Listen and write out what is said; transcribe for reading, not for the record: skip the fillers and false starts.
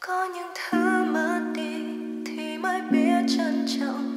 Có những thứ mất đi thì mới biết trân trọng.